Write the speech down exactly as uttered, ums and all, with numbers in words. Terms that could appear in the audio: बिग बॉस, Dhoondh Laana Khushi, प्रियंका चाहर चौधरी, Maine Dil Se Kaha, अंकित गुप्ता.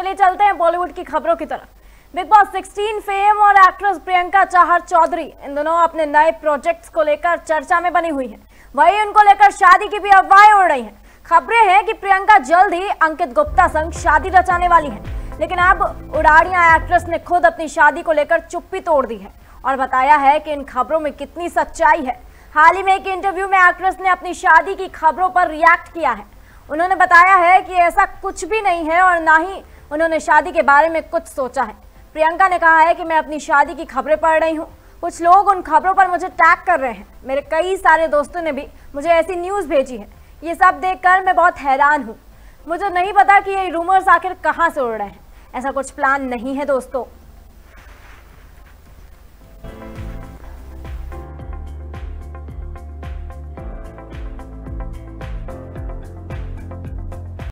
चलिए चलते हैं बॉलीवुड की खबरों की तरफ। बिग बॉस सोलह फेम और एक्ट्रेस प्रियंका चाहर चौधरी इन दोनों अपने नए प्रोजेक्ट्स को लेकर चर्चा में बनी हुई हैं। वहीं उनको लेकर शादी की भी अफवाहें उड़ रही हैं। खबरें हैं कि प्रियंका जल्द ही अंकित गुप्ता संग शादी रचाने वाली हैं। लेकिन अब उड़ाड़िया एक्ट्रेस ने खुद अपनी शादी को लेकर चुप्पी तोड़ दी है और बताया है कि इन खबरों में कितनी सच्चाई है। हाल ही में एक इंटरव्यू में एक्ट्रेस ने अपनी शादी की खबरों पर रिएक्ट किया है। उन्होंने बताया है कि ऐसा कुछ भी नहीं है और ना ही उन्होंने शादी के बारे में कुछ सोचा है। प्रियंका ने कहा है कि मैं अपनी शादी की खबरें पढ़ रही हूँ। कुछ लोग उन खबरों पर मुझे टैग कर रहे हैं। मेरे कई सारे दोस्तों ने भी मुझे ऐसी न्यूज़ भेजी है। ये सब देखकर मैं बहुत हैरान हूँ। मुझे नहीं पता कि ये रूमर्स आखिर कहाँ से उड़ रहे हैं। ऐसा कुछ प्लान नहीं है दोस्तों।